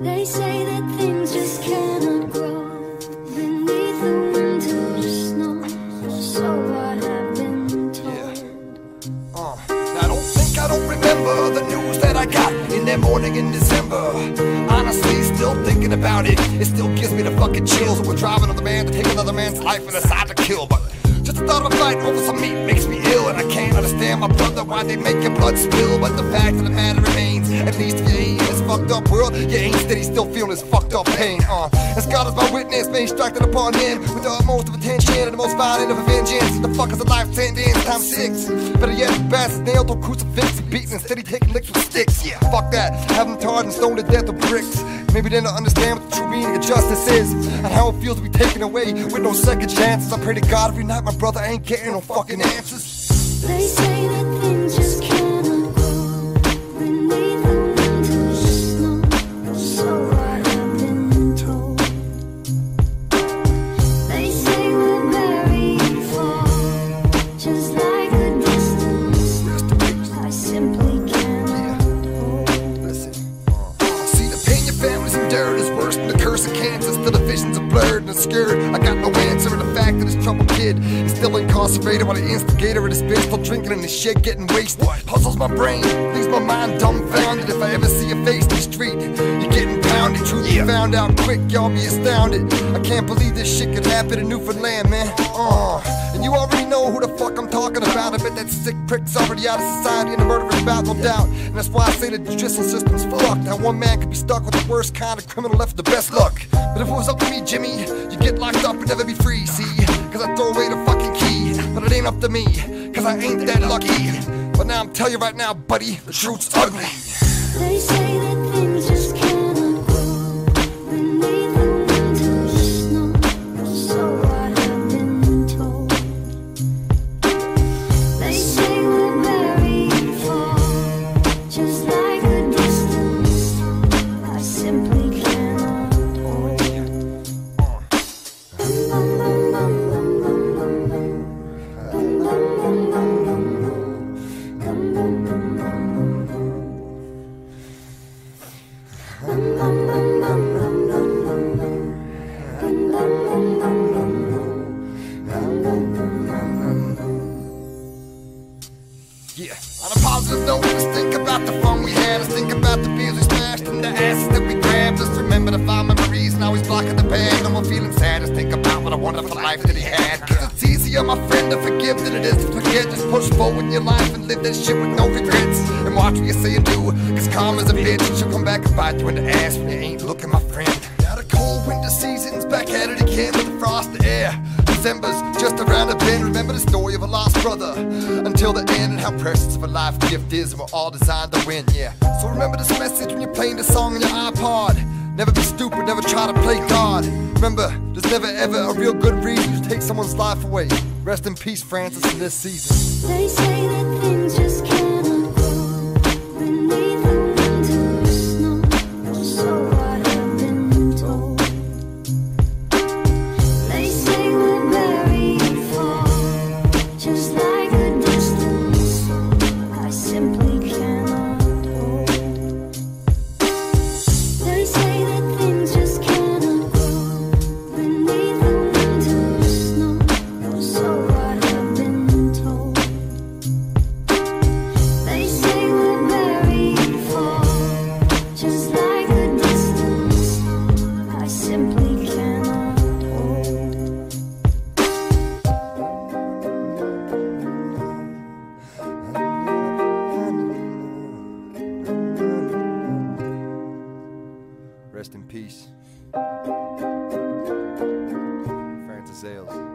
They say that things just cannot grow beneath the winter's snow, so I have been told. Yeah. Now I don't remember the news that I got in that morning in December. Honestly, still thinking about it, it still gives me the fucking chills. We're driving another man to take another man's life and decide to kill, but just the thought of a fight over some meat makes me ill. And I can't understand my brother, why they make your blood spill. But the fact of the matter remains, at least if you ain't in this fucked up world, you ain't steady still feeling this fucked up pain. As God is my witness, being instructed upon him with the utmost of attention and the most violent of a vengeance. The fuckers of life 10 days times 6. Better yet, fast nailed to crucifix, beaten and steady taking licks with sticks. Yeah, fuck that, have them tarred and stoned to death with bricks. Maybe then they'll understand what the true meaning of justice is, and how it feels to be taken away with no second chances. I pray to God every night my brother ain't getting no fucking answers. They say that things just can't. I got no answer, and the fact that this troubled kid is still incarcerated while the instigator of this bitch still drinking in his shit, getting wasted. Puzzles my brain, leaves my mind dumbfounded. If I ever see a face in the street, you're getting pounded. Truth you found out quick, y'all be astounded. I can't believe this shit could happen in Newfoundland, man. And you already know who the fuck I'm talking about. I bet that sick prick's already out of society and the murderer's about, no doubt. And that's why I say the judicial system's fucked. How one man could be stuck with the worst kind of criminal left the best luck. But if it was up to me, Jimmy, you'd get locked up and never be free, see? Cause I throw away the fucking key, but it ain't up to me, cause I ain't that lucky. But now I'm telling you right now, buddy, the truth's ugly. They say that things just can't. Yeah. On a positive note, let's think about the fun we had. Let's think about the beers we smashed and the asses that we grabbed. Let's remember the fond memories and always blocking the bad. No more feeling sad, let's think about what a wonderful life that he had. Cause it's easier, my friend, to forgive than it is to forget. Just push forward in your life and live that shit with no regrets. And watch what you say and do, cause karma's a bitch. She'll come back and bite you in the ass when you ain't looking, my friend. Now the cold winter season's back at it again with the frost in the air. December's just around the bend. Remember the story of a lost brother until the end, and how precious of a life gift is, and we're all designed to win, yeah. So remember this message when you're playing this song on your iPod. Never be stupid, never try to play God. Remember, there's never ever a real good reason to take someone's life away. Rest in peace, Francis, in this season. They say that things just can't. Rest in peace, Francis Ayles.